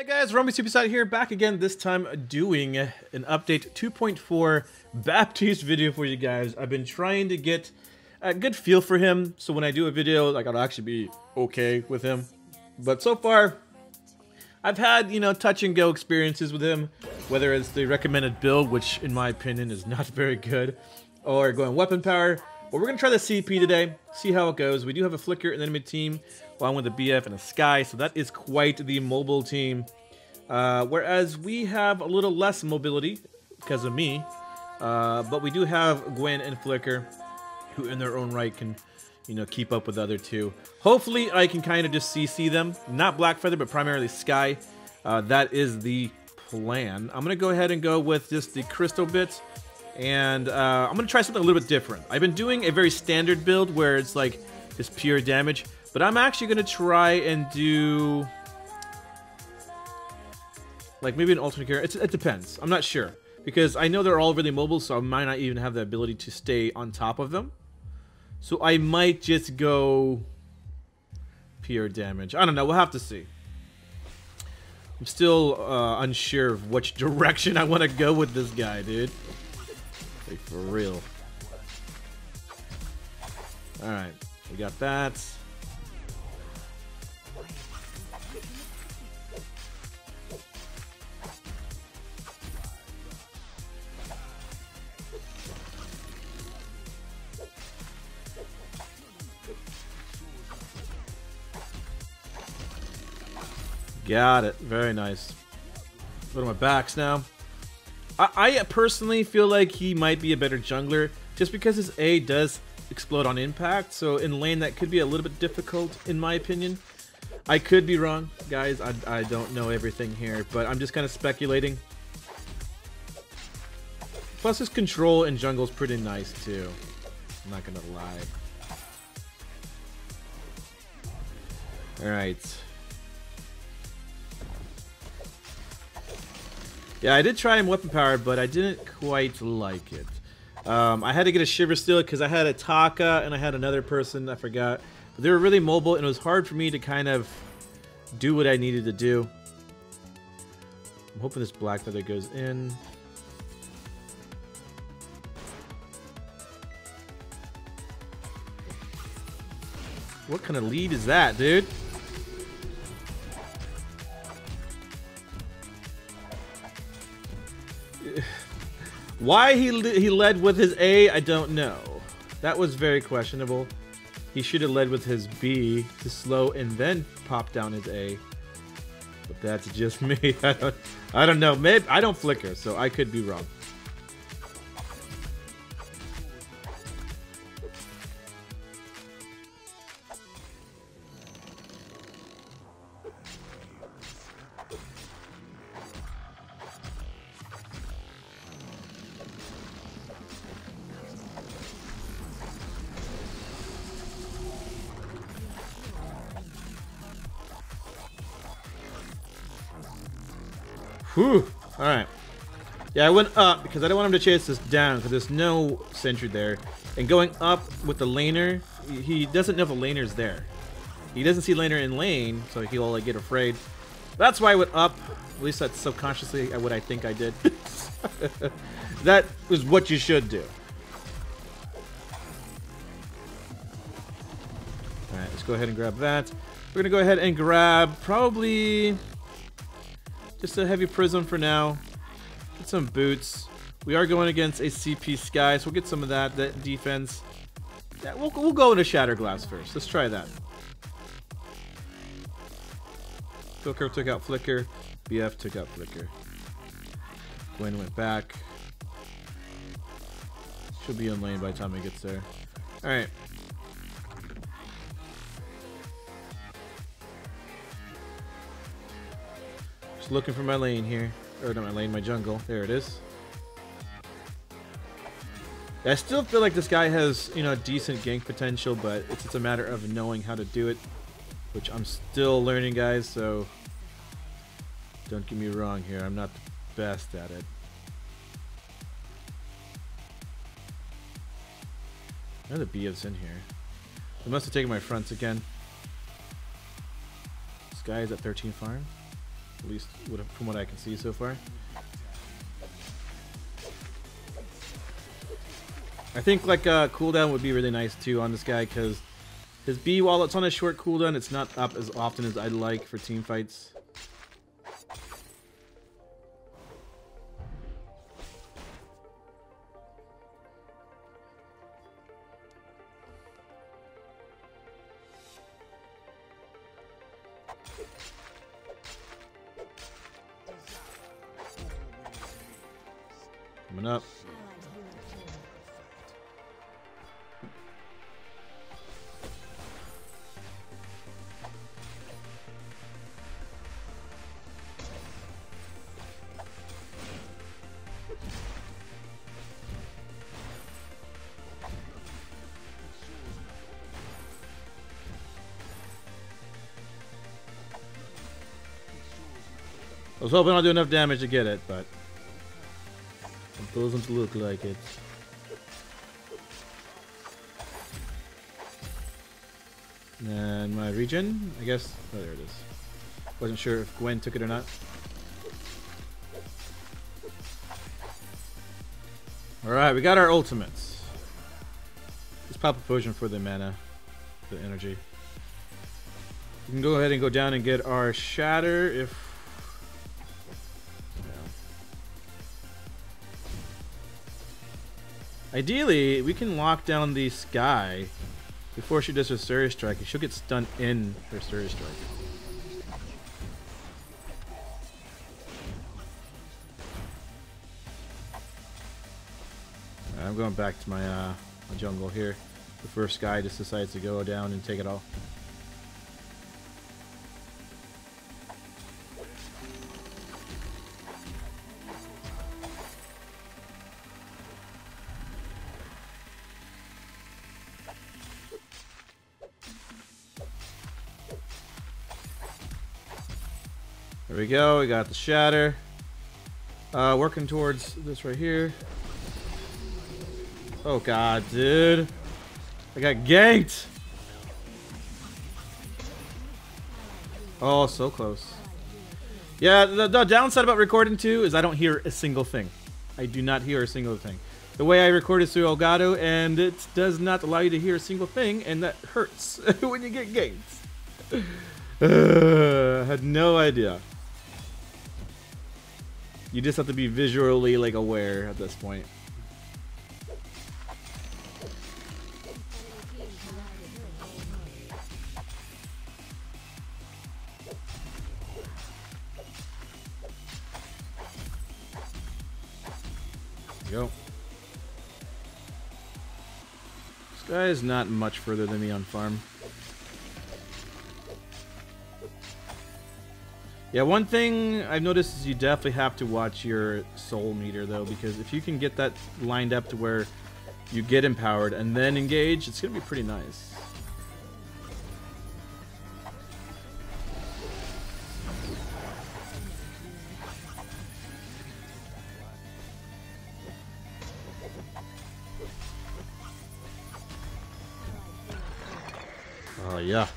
Hey guys, Romy Suppside here, back again, this time doing an update 2.4 Baptiste video for you guys. I've been trying to get a good feel for him, so when I do a video, like, I'll actually be okay with him. But so far, I've had, you know, touch and go experiences with him, whether it's the recommended build, which in my opinion is not very good, or going weapon power. But we're going to try the CP today, see how it goes. We do have a Flicker in the enemy team, along with a BF and a Skye, so that is quite the mobile team. Whereas we have a little less mobility, because of me, but we do have Gwen and Flicker, who in their own right can, you know, keep up with the other two. Hopefully I can kind of just CC them, not Blackfeather, but primarily Skye. That is the plan. I'm going to go ahead and go with just the crystal bits. And I'm going to try something a little bit different. I've been doing a very standard build where it's like just pure damage. But I'm actually going to try and do like maybe an alternate character. It depends. I'm not sure. Because I know they're all really mobile, so I might not even have the ability to stay on top of them. So I might just go pure damage. I don't know. We'll have to see. I'm still unsure of which direction I want to go with this guy, dude. Like, for real. Alright, we got that. Got it. Very nice. Go to my backs now. I personally feel like he might be a better jungler just because his A does explode on impact, so in lane that could be a little bit difficult in my opinion. I could be wrong, guys. I don't know everything here, but I'm just kind of speculating. Plus his control in jungle is pretty nice too, I'm not gonna lie. Alright. Yeah, I did try him weapon power, but I didn't quite like it. I had to get a Shiver Stealer because I had a Taka and I had another person, I forgot. But they were really mobile and it was hard for me to kind of do what I needed to do. I'm hoping this Blackfeather goes in. What kind of lead is that, dude? Why he led with his A, I don't know. That was very questionable. He should have led with his B to slow and then pop down his A. But that's just me. I don't know. Maybe I don't flicker, so I could be wrong. Whew. Alright. Yeah, I went up because I don't want him to chase this down because there's no sentry there. And going up with the laner, he doesn't know if a laner's there. He doesn't see laner in lane, so he'll like, get afraid. That's why I went up. At least that's subconsciously what I think I did. That is what you should do. Alright, let's go ahead and grab that. We're going to go ahead and grab probably just a heavy prism for now. Get some boots. We are going against a CP Skye, so we'll get some of that defense. Yeah, we'll go into Shatterglass first. Let's try that. Flicker took out Flicker. BF took out Flicker. Gwen went back. She'll be in lane by the time he gets there. Alright. Looking for my lane here. Or not my lane, my jungle. There it is. I still feel like this guy has, you know, decent gank potential, but it's just a matter of knowing how to do it, which I'm still learning, guys, so don't get me wrong here. I'm not the best at it. Another BF's in here. I must have taken my fronts again. This guy is at 13 farm. at least from what I can see so far. I think like a cooldown would be really nice too on this guy, because his B, while it's on a short cooldown, it's not up as often as I'd like for team fights. Coming up. I was hoping I'll do enough damage to get it, but it doesn't look like it. And my regen, I guess. Oh, there it is. Wasn't sure if Gwen took it or not. Alright, we got our ultimates. Let's pop a potion for the mana, the energy. We can go ahead and go down and get our shatter if. Ideally, we can lock down the Skye before she does her Surge Strike. She'll get stunned in her Surge Strike. Right, I'm going back to my jungle here before Skye just decides to go down and take it all. There we go, we got the shatter. Working towards this right here. Oh god, dude. I got ganked! Oh, so close. Yeah, the downside about recording too is I don't hear a single thing. I do not hear a single thing. The way I record is through Elgato, and it does not allow you to hear a single thing, and that hurts when you get ganked. I had no idea. You just have to be visually like aware at this point. There we go. This guy is not much further than me on farm. Yeah, one thing I've noticed is you definitely have to watch your soul meter, though, because if you can get that lined up to where you get empowered and then engage, it's going to be pretty nice. Oh, yeah.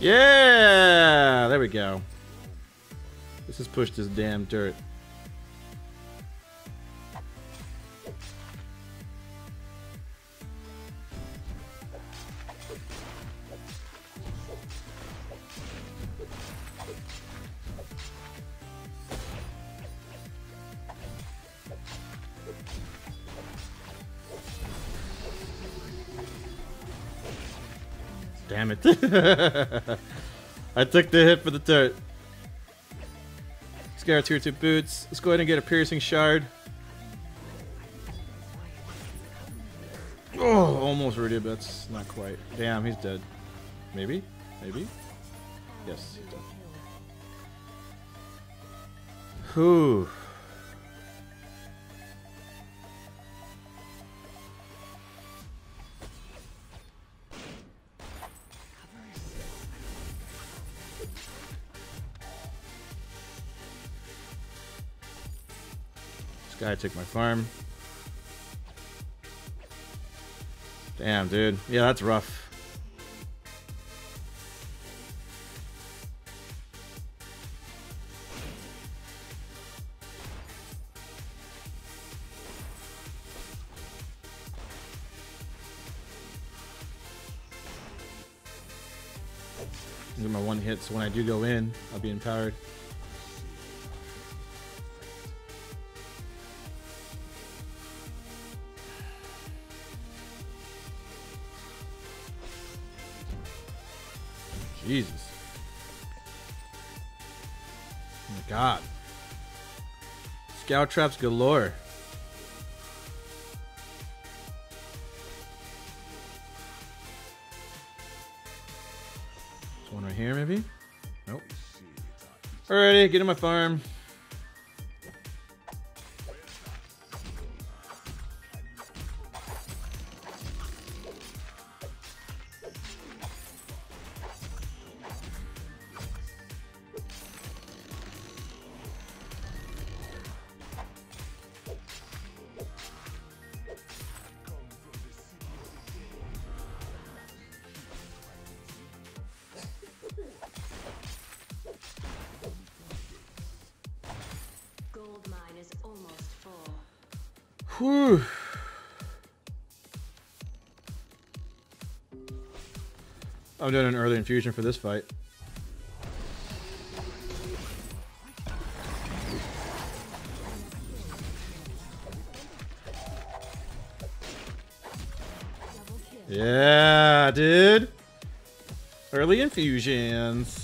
Yeah, there we go. Let's just push this damn dirt. Damn it. I took the hit for the turret. Let's get our tier 2 boots. Let's go ahead and get a piercing shard. Oh, almost rooted, but that's not quite. Damn, he's dead. Maybe? Maybe? Yes, he's dead. Whew. I took my farm. Damn, dude. Yeah, that's rough. These are my one hits. So when I do go in, I'll be empowered. Jesus. Oh my god. Scout traps galore. There's one right here, maybe? Nope. Alrighty, get in my farm. Whew. I'm doing an early infusion for this fight. Yeah, dude. Early infusions.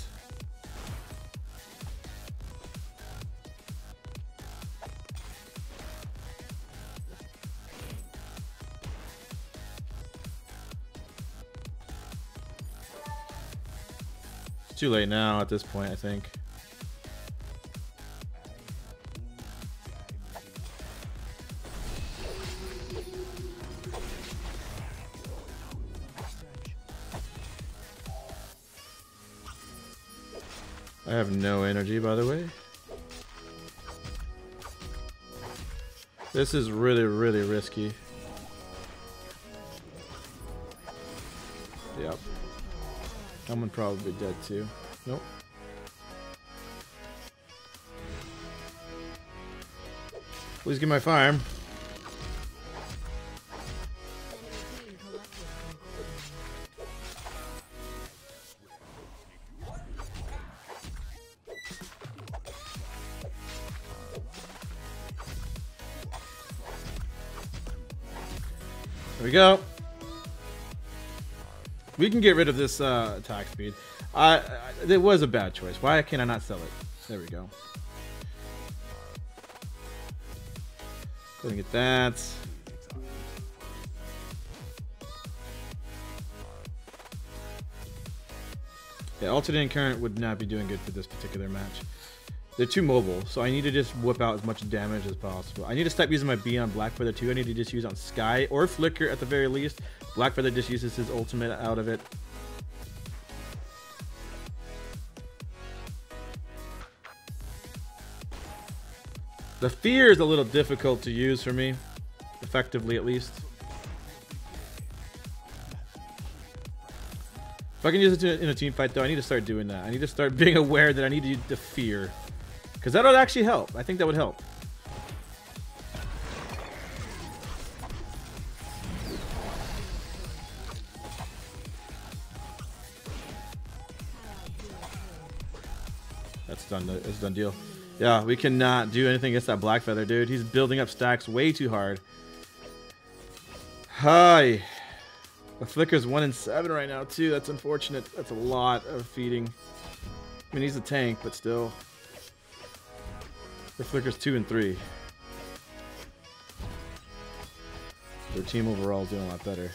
Too late now at this point, I think. I have no energy, by the way. This is really, really risky. Yep. Someone probably dead too. Nope. Please get my farm. There we go. We can get rid of this attack speed. It was a bad choice. Why can I not sell it? There we go. Go and get that. Yeah, alternating current would not be doing good for this particular match. They're too mobile, so I need to just whip out as much damage as possible. I need to stop using my B on Blackfeather too. I need to just use on Skye or Flicker at the very least. Blackfeather just uses his ultimate out of it. The fear is a little difficult to use for me, effectively at least. If I can use it in a team fight though, I need to start doing that. I need to start being aware that I need to use the fear, because that would actually help. I think that would help. It's a done deal. Yeah, we cannot do anything against that Blackfeather, dude. He's building up stacks way too hard. Hi. The Flicker's 1 in 7 right now, too. That's unfortunate. That's a lot of feeding. I mean, he's a tank, but still. The Flicker's 2 and 3. Their team overall is doing a lot better.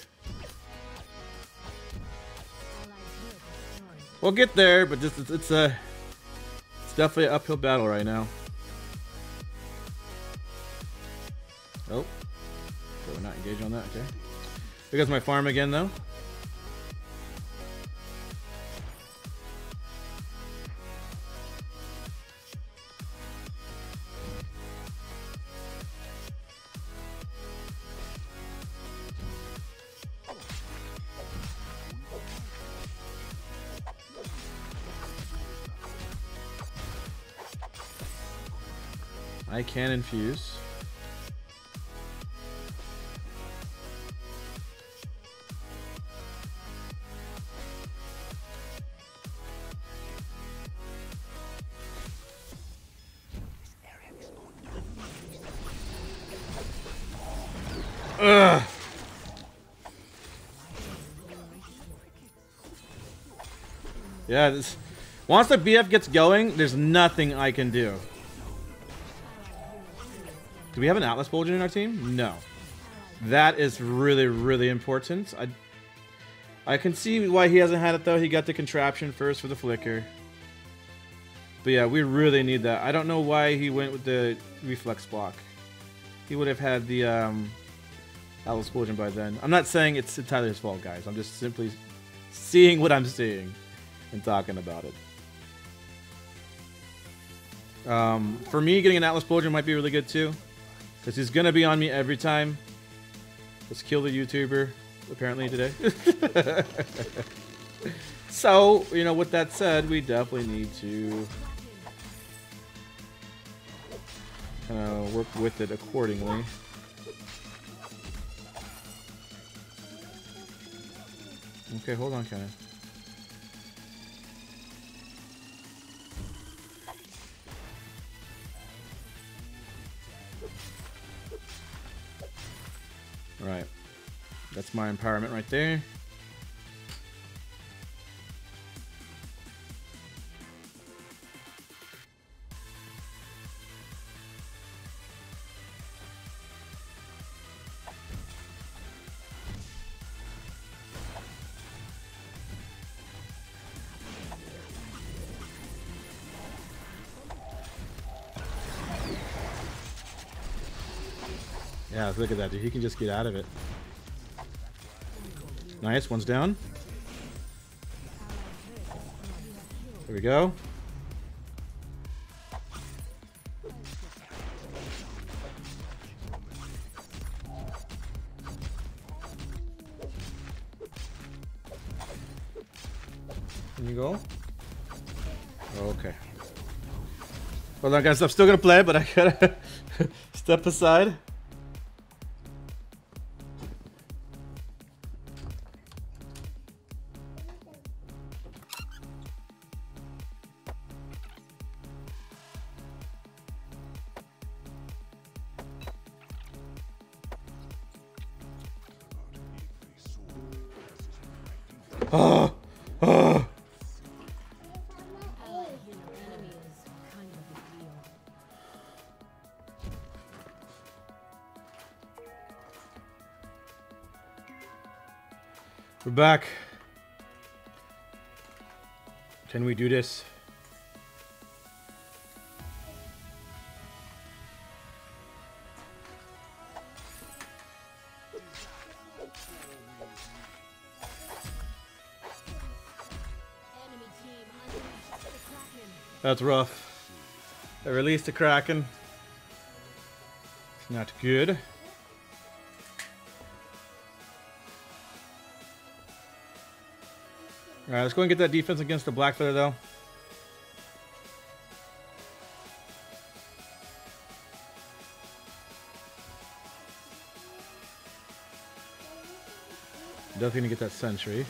We'll get there, but this, it's a... definitely an uphill battle right now. Oh. So we're not engaged on that, okay. Here goes my farm again, though. I can infuse. Ugh. Yeah, this, once the BF gets going, there's nothing I can do. Do we have an Atlas Pauldron in our team? No. That is really, really important. I can see why he hasn't had it, though. He got the contraption first for the Flicker. But yeah, we really need that. I don't know why he went with the reflex block. He would have had the Atlas Pauldron by then. I'm not saying it's entirely his fault, guys. I'm just simply seeing what I'm seeing and talking about it. For me, getting an Atlas Pauldron might be really good, too. Because he's going to be on me every time. Let's kill the YouTuber. Apparently today. So, you know, with that said, we definitely need to work with it accordingly. Okay, hold on, Kenneth. All right. That's my empowerment right there. Yeah, look at that, dude. He can just get out of it. Nice, one's down. There we go. Can you go? Okay. Hold on, guys. I'm still gonna play, but I gotta step aside. We're back. Can we do this? That's rough. I released the Kraken. It's not good. Alright, let's go and get that defense against the Blackfeather, though. Definitely gonna get that sentry.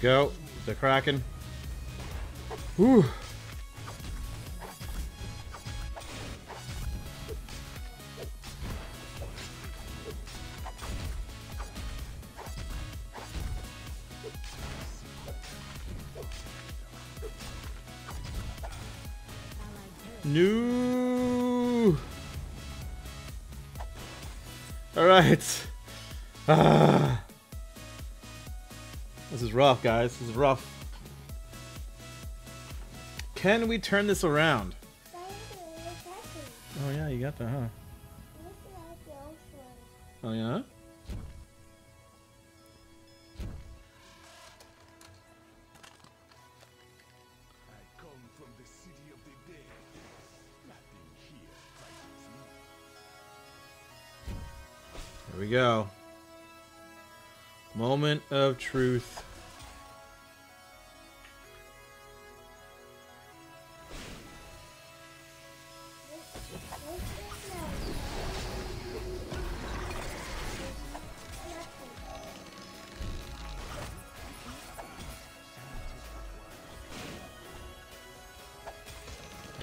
Go, the Kraken. Whew. No. All right. This is rough, guys. This is rough. Can we turn this around? Oh, yeah, you got that, huh? Oh, yeah? There we go. Moment of truth.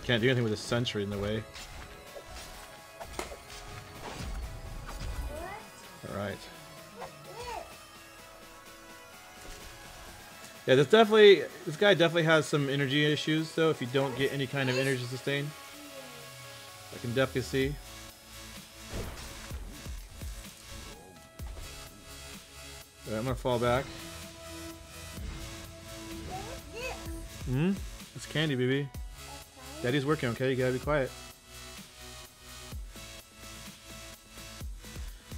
Can't do anything with a sentry in the way. Alright. Yeah, this guy definitely has some energy issues though, if you don't get any kind of energy sustain. I can definitely see. Alright, I'm gonna fall back. Hmm? It's candy, baby. Daddy's working, okay? You gotta be quiet.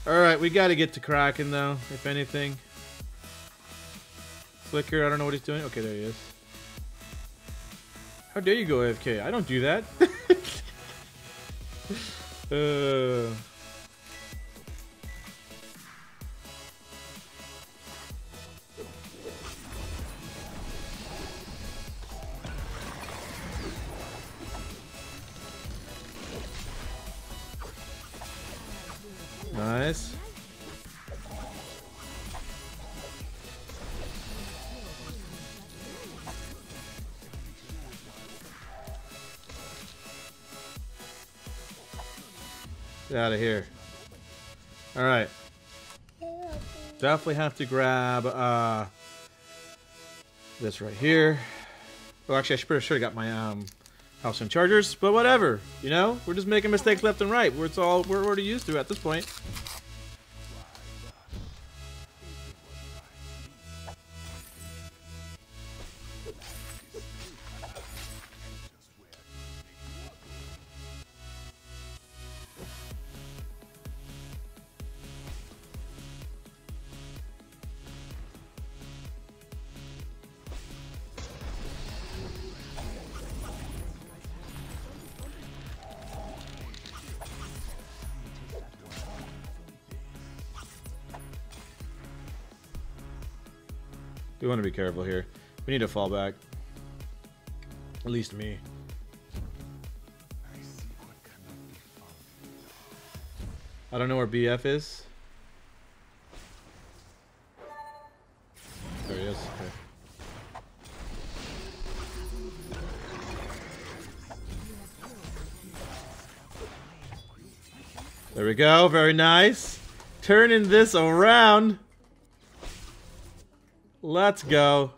Alright, we gotta get to Kraken though, if anything. Flicker, I don't know what he's doing. Okay, there he is. How dare you go AFK? I don't do that. Nice. Get out of here. All right. Definitely have to grab this right here. Oh, actually, I should pretty sure I got my house and chargers, but whatever, you know, we're just making mistakes left and right. We're already used to at this point. We want to be careful here. We need to fall back. At least me. I don't know where BF is. There he is. Okay. There we go. Very nice. Turning this around. Let's go.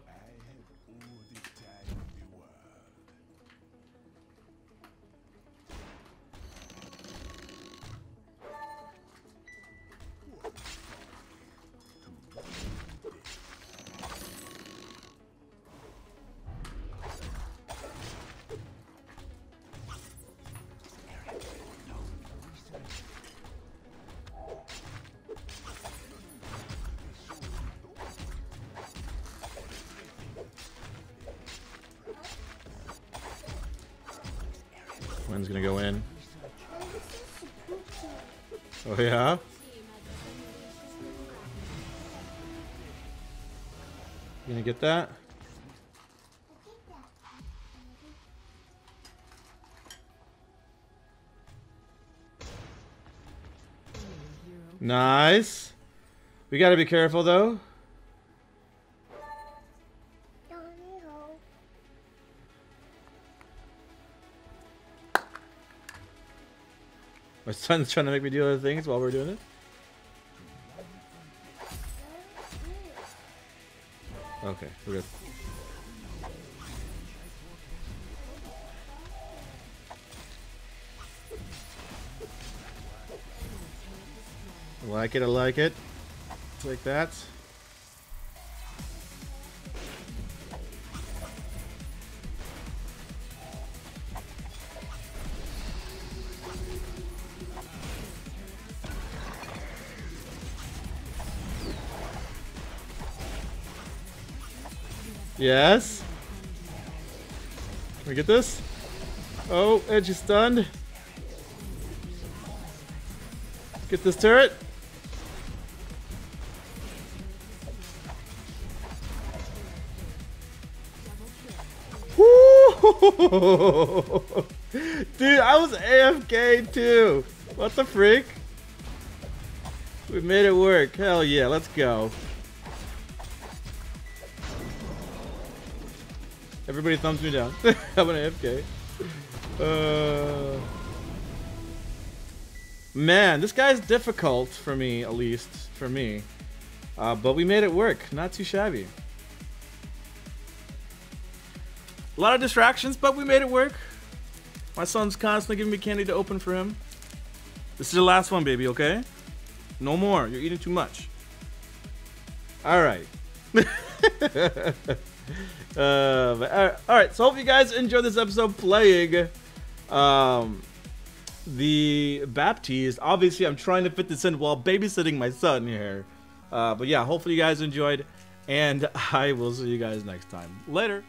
Gwen's gonna go in. Oh yeah? You gonna get that? Nice! We gotta be careful though. My son's trying to make me do other things while we're doing it. Okay, we're good. I like it, I like it. Like that. Yes. Can we get this? Oh, Edge is stunned. Get this turret. Dude, I was AFK too. What the freak? We made it work. Hell yeah, let's go. Everybody thumbs me down. I'm an AFK. Man, this guy's difficult for me, at least. For me. But we made it work. Not too shabby. A lot of distractions, but we made it work. My son's constantly giving me candy to open for him. This is the last one, baby, okay? No more. You're eating too much. Alright. Alright, so hope you guys enjoyed this episode playing the Baptiste. Obviously, I'm trying to fit this in while babysitting my son here. But yeah, hopefully you guys enjoyed. And I will see you guys next time. Later.